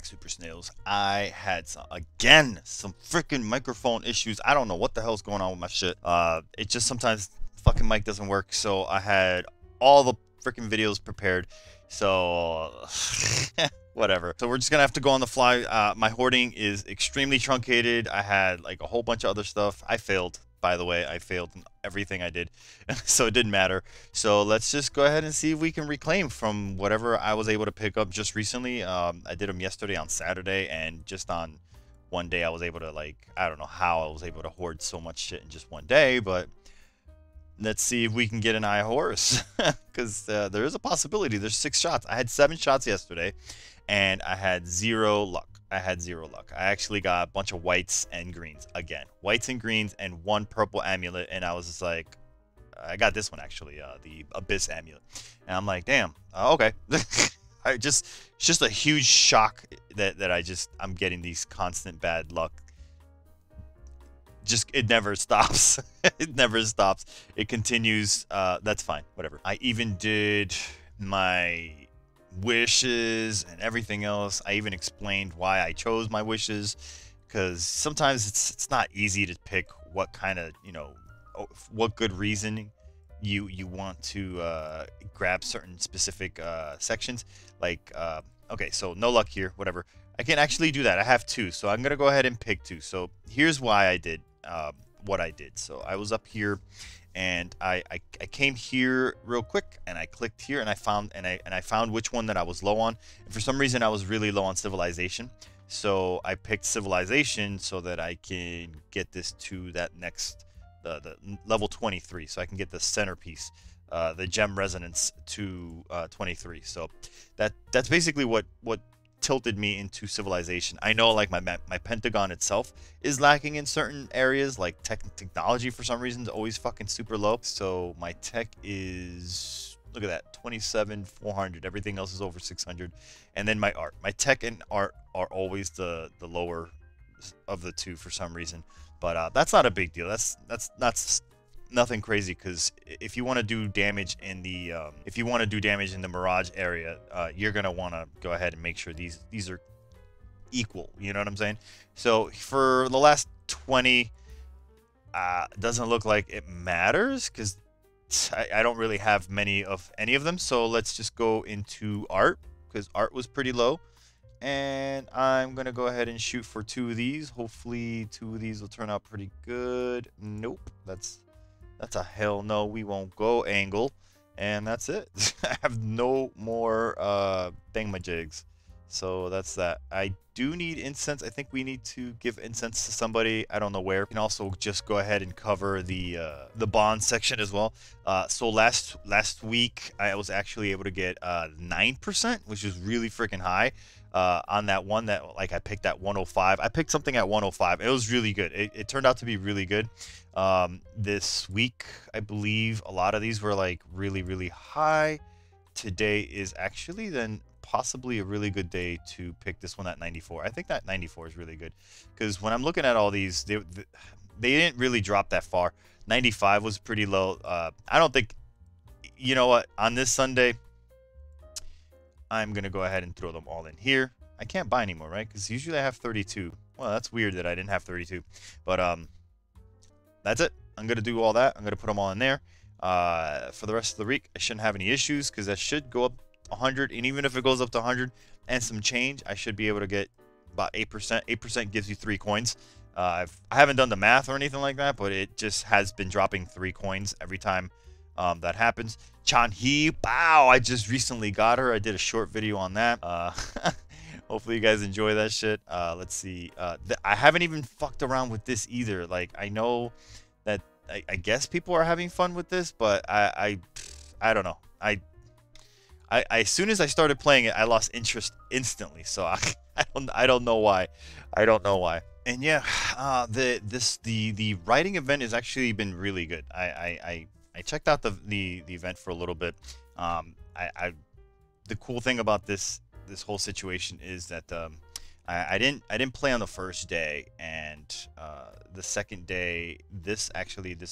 back, Super Snails. I had some freaking microphone issues. I don't know what the hell's going on with my shit. It just sometimes fucking mic doesn't work. So I had all the freaking videos prepared. So whatever. So we're just gonna have to go on the fly. My hoarding is extremely truncated. I had like a whole bunch of other stuff. I failed. By the way, I failed in everything I did, so it didn't matter. So let's just go ahead and see if we can reclaim from whatever I was able to pick up just recently. I did them yesterday on Saturday, and just on one day I was able to, like, I don't know how I was able to hoard so much shit in just one day, but let's see if we can get an eye horse, because there is a possibility. There's 6 shots. I had 7 shots yesterday, and I had 0 luck. I had 0 luck. I actually got a bunch of whites and greens again. Whites and greens and 1 purple amulet. And I was just like, I got this one actually, the Abyss amulet. And I'm like, damn, okay. It's just a huge shock that I'm getting these constant bad luck. Just, it never stops. It never stops. It continues. That's fine. Whatever. I even did my wishes and everything else. I even explained why I chose my wishes, because sometimes it's not easy to pick what kind of, you know, what good reason you want to grab certain specific sections. Like okay, so no luck here, whatever. I can actually do that. I have 2, so I'm gonna go ahead and pick 2. So here's why I did what I did. So I was up here, and I came here real quick, and I clicked here, and I found which one that I was low on. And for some reason I was really low on civilization, so I picked civilization so that I can get this to that next the level 23, so I can get the centerpiece, the gem resonance, to 23. So that's basically what tilted me into civilization. I know, like, my Pentagon itself is lacking in certain areas, like technology for some reason is always fucking super low. So my tech is, look at that, 27,400. Everything else is over 600. And then my art, my tech and art are always the lower of the 2 for some reason. But that's not a big deal. That's nothing crazy, because if you want to do damage in the Mirage area, you're gonna want to go ahead and make sure these are equal, you know what I'm saying? So for the last 20, doesn't look like it matters, because I don't really have many of any of them. So let's just go into art, because art was pretty low, and I'm gonna go ahead and shoot for 2 of these. Hopefully 2 of these will turn out pretty good. Nope, that's a hell no, we won't go angle. And that's it. I have no more thingamajigs. So that's that. I do need incense. I think we need to give incense to somebody. I don't know where. You can also just go ahead and cover the bond section as well. So last week, I was actually able to get 9%, which is really freaking high. On that one that, like, I picked at 105. I picked something at 105. It was really good. It turned out to be really good. This week, I believe a lot of these were, like, really, really high. Today is actually then possibly a really good day to pick this one at 94. I think that 94 is really good, because when I'm looking at all these, they didn't really drop that far. 95 was pretty low. I don't think, you know what, on this Sunday, I'm going to go ahead and throw them all in here. I can't buy anymore, right? Because usually I have 32. Well, that's weird that I didn't have 32. But that's it. I'm going to do all that. I'm going to put them all in there. For the rest of the week, I shouldn't have any issues, because I should go up 100. And even if it goes up to 100 and some change, I should be able to get about 8%. 8% gives you 3 coins. I haven't done the math or anything like that, but it just has been dropping 3 coins every time. That happens. Chan He Bow, I just recently got her. I did a short video on that. Hopefully you guys enjoy that shit. Let's see. I haven't even fucked around with this either. Like, I know that I guess people are having fun with this, but I don't know. As soon as I started playing it, I lost interest instantly. So I don't know why. I don't know why. And yeah, the writing event has actually been really good. I checked out the event for a little bit. The cool thing about this whole situation is that I didn't play on the first day, and the second day this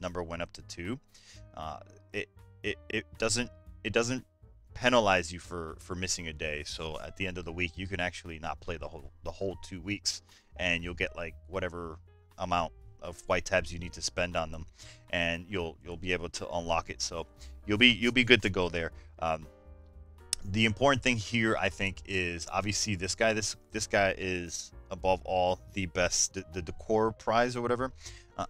number went up to 2. It doesn't penalize you for missing a day. So at the end of the week, you can actually not play the whole 2 weeks, and you'll get like whatever amount of white tabs you need to spend on them, and you'll be able to unlock it. So you'll be good to go there. The important thing here, I think, is obviously this guy. This guy is above all the best, the decor prize or whatever.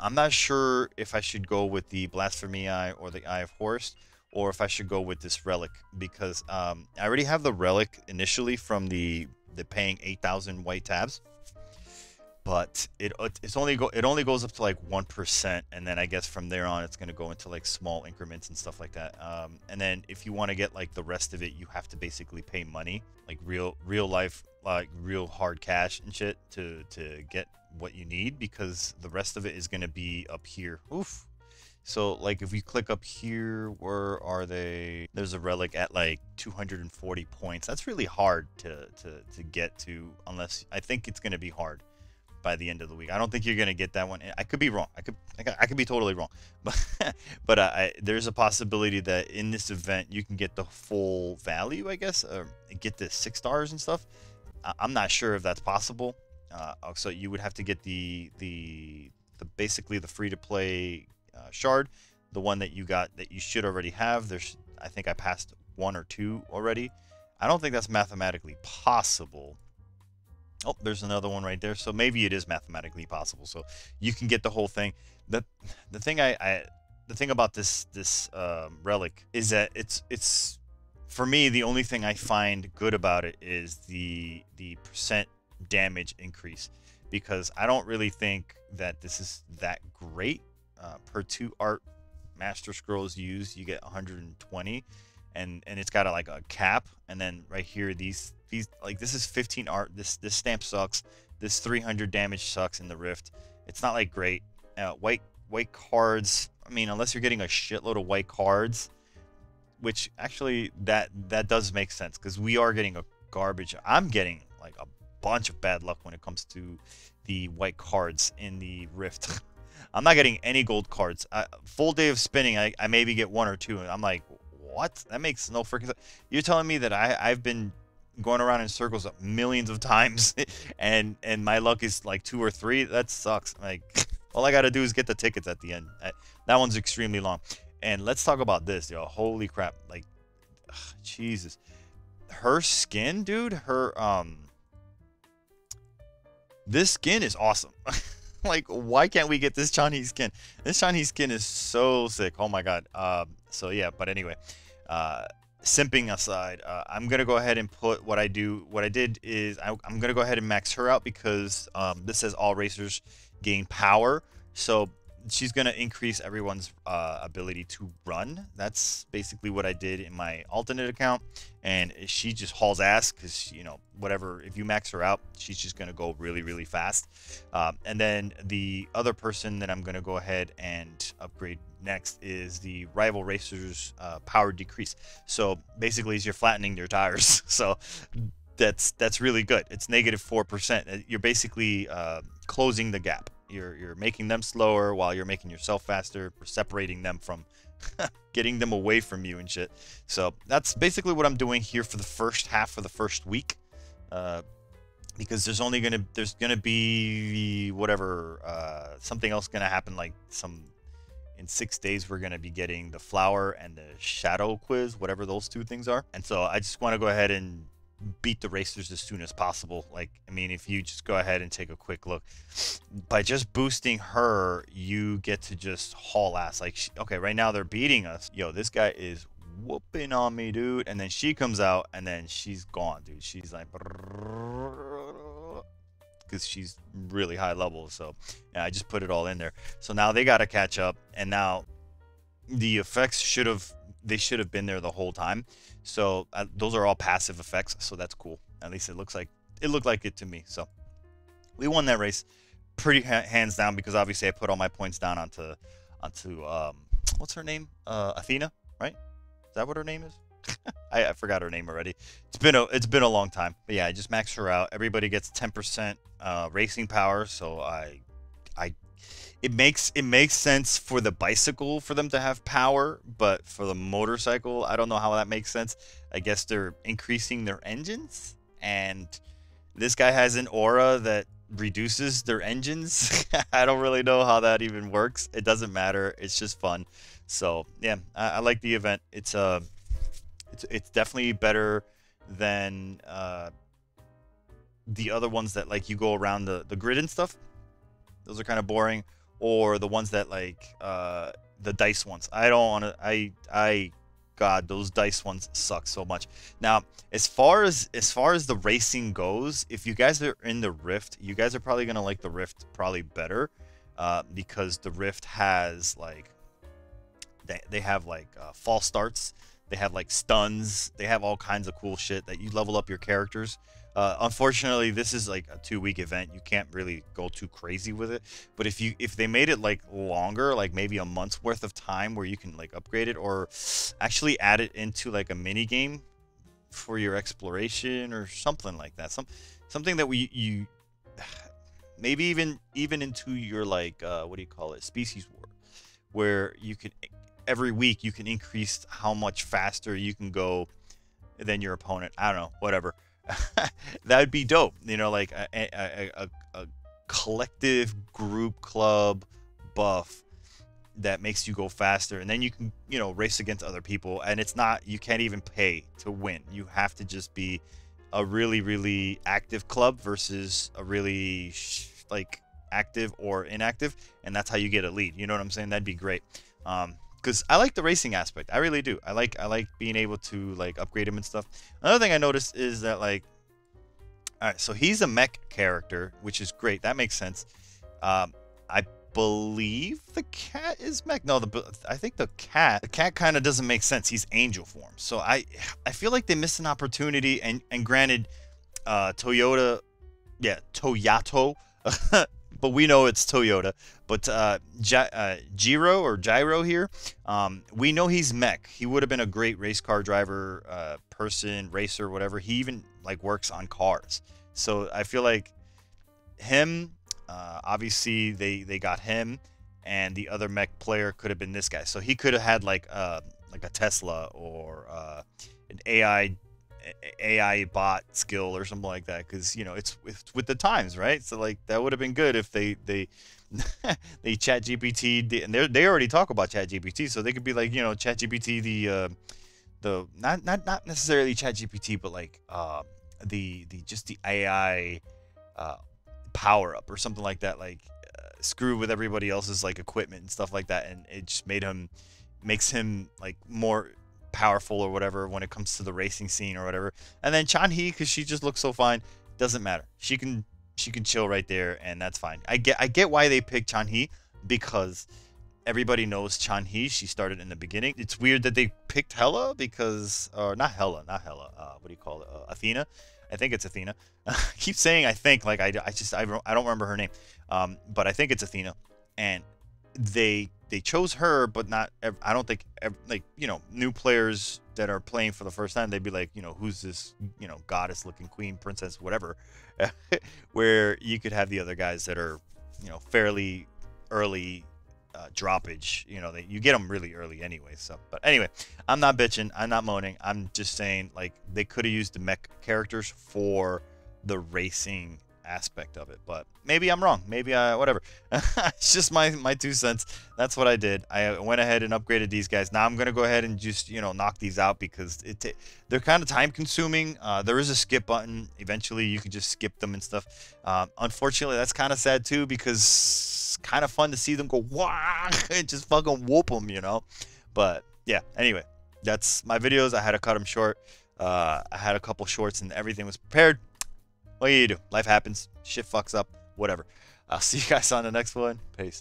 I'm not sure if I should go with the Blasphemy Eye or the Eye of Horus, or if I should go with this relic, because I already have the relic initially from the paying 8,000 white tabs, but it only goes up to like 1%, and then I guess from there on it's going to go into like small increments and stuff like that. And then if you want to get like the rest of it, you have to basically pay money, like real life, like real hard cash and shit to get what you need, because the rest of it is going to be up here. Oof. So like if we click up here, where are they? There's a relic at like 240 points. That's really hard to get to, unless, I think it's going to be hard by the end of the week. I don't think you're going to get that one. I could be wrong. I could be totally wrong, but there's a possibility that in this event you can get the full value, I guess, or get the 6 stars and stuff. I'm not sure if that's possible. So you would have to get the basically the free to play shard, the one that you got that you should already have. There's, I think I passed 1 or 2 already. I don't think that's mathematically possible. Oh, there's another one right there. So maybe it is mathematically possible. So you can get the whole thing. The thing about this relic is that it's for me, the only thing I find good about it is the percent damage increase, because I don't really think that this is that great. Per 2 art master scrolls used, you get 120, and it's got like a cap. And then right here, these like, this is 15 art. This stamp sucks. This 300 damage sucks in the rift. It's not like great. White cards, I mean, unless you're getting a shitload of white cards, which actually that does make sense, because we are getting a garbage. I'm getting like a bunch of bad luck when it comes to the white cards in the rift. I'm not getting any gold cards. Full day of spinning, I maybe get 1 or 2, and I'm like, what? That makes no freaking sense. You're telling me that I've been going around in circles millions of times, and my luck is like 2 or 3? That sucks. Like, all I gotta do is get the tickets at the end. That one's extremely long. And let's talk about this, yo. Holy crap! Like, ugh, Jesus, her skin, dude. Her this skin is awesome. Like, why can't we get this Chan He skin? This Chan He skin is so sick. Oh my god. So yeah, but anyway, simping aside, I'm gonna go ahead and put what I do. What I did is I'm gonna go ahead and max her out, because this says all racers gain power, so she's gonna increase everyone's ability to run. That's basically what I did in my alternate account, and she just hauls ass, because, you know, whatever, if you max her out, she's just gonna go really, really fast. And then the other person that I'm gonna go ahead and upgrade next is the rival racer's power decrease. So basically, you're flattening their tires. So that's really good. It's -4%. You're basically closing the gap. You're making them slower while you're making yourself faster, or separating them from getting them away from you and shit. So that's basically what I'm doing here for the first half of the first week, because there's gonna be whatever, something else gonna happen, like in 6 days we're gonna be getting the flower and the shadow quiz, whatever those 2 things are. And so I just want to go ahead and beat the racers as soon as possible. Like, I mean, if you just go ahead and take a quick look, by just boosting her, you get to just haul ass. Like, okay, right now they're beating us. Yo, this guy is whooping on me, dude. And then she comes out, and then she's gone, dude. She's like, because she's really high level. So yeah, I just put it all in there. So now they got to catch up, and now the effects should have been there the whole time. So those are all passive effects, so that's cool. At least it looked like it to me. So we won that race pretty hands down, because obviously I put all my points down onto what's her name, Athena, right? Is that what her name is? I forgot her name already. It's been a long time. But yeah, I just maxed her out. Everybody gets 10% racing power. So I it makes sense for the bicycle for them to have power, but for the motorcycle, I don't know how that makes sense. I guess they're increasing their engines, and this guy has an aura that reduces their engines. I don't really know how that even works. It doesn't matter. It's just fun. So yeah, I like the event. It's definitely better than the other ones that like you go around the grid and stuff. Those are kind of boring, or the ones that like the dice ones. I don't want to. God, those dice ones suck so much. Now, as far as the racing goes, if you guys are in the Rift, you guys are probably gonna like the Rift probably better, because the Rift has like they have like false starts, they have like stuns, they have all kinds of cool shit that you level up your characters. Unfortunately, this is like a 2-week event. You can't really go too crazy with it. But if they made it like longer, like maybe a month's worth of time where you can like upgrade it, or actually add it into like a mini game for your exploration or something like that. Something that you maybe even into your like what do you call it, species war, where you can every week you can increase how much faster you can go than your opponent. I don't know, whatever. That'd be dope, you know, like a collective group club buff that makes you go faster, and then you can, you know, race against other people, and it's not, you can't even pay to win. You have to just be a really active club versus a really like active or inactive, and that's how you get a lead. You know what I'm saying? That'd be great. Because I like the racing aspect. I really do. I like being able to like upgrade him and stuff. Another thing I noticed is that like, all right, so he's a mech character, which is great. That makes sense. I believe the cat is mech. No, I think the cat kind of doesn't make sense. He's angel form. So I feel like they missed an opportunity. And granted, Toyota. But we know it's Toyota. But Gyro here, we know he's mech. He would have been a great race car driver, person, racer, whatever. He even like works on cars. So I feel like him, obviously they got him, and the other mech player could have been this guy. So he could have had like a Tesla or an AI bot skill or something like that, because you know it's with the times, right? So like that would have been good if they they Chat GPT, and they already talk about Chat GPT, so they could be like, you know, Chat GPT the not necessarily Chat GPT, but like the AI power up or something like that, like screw with everybody else's like equipment and stuff like that, and it just makes him like more powerful or whatever when it comes to the racing scene or whatever. And then Chan He, because she just looks so fine, doesn't matter. She can chill right there, and that's fine. I get why they picked Chan He, because everybody knows Chan He. She started in the beginning. It's weird that they picked Hela, because not Hela. What do you call it? Athena. I think it's Athena. I keep saying I think, like I don't remember her name. But I think it's Athena, and they chose her, but not, I don't think, like, you know, new players that are playing for the first time, they'd be like, you know, who's this, you know, goddess looking queen, princess, whatever, where you could have the other guys that are, you know, fairly early droppage, you know, that you get them really early anyway. So, but anyway, I'm not bitching, I'm not moaning, I'm just saying, like, they could have used the mech characters for the racing aspect of it, but maybe I'm wrong, maybe whatever. It's just my 2 cents. That's what I did. I went ahead and upgraded these guys. Now I'm gonna go ahead and just, you know, knock these out, because they're kind of time consuming. There is a skip button. Eventually you can just skip them and stuff. Unfortunately, that's kind of sad too, because it's kind of fun to see them go wah and just fucking whoop them, you know. But yeah, anyway, that's my videos. I had to cut them short. I had a couple shorts and everything was prepared. What do you do? Life happens. Shit fucks up. Whatever. I'll see you guys on the next one. Peace.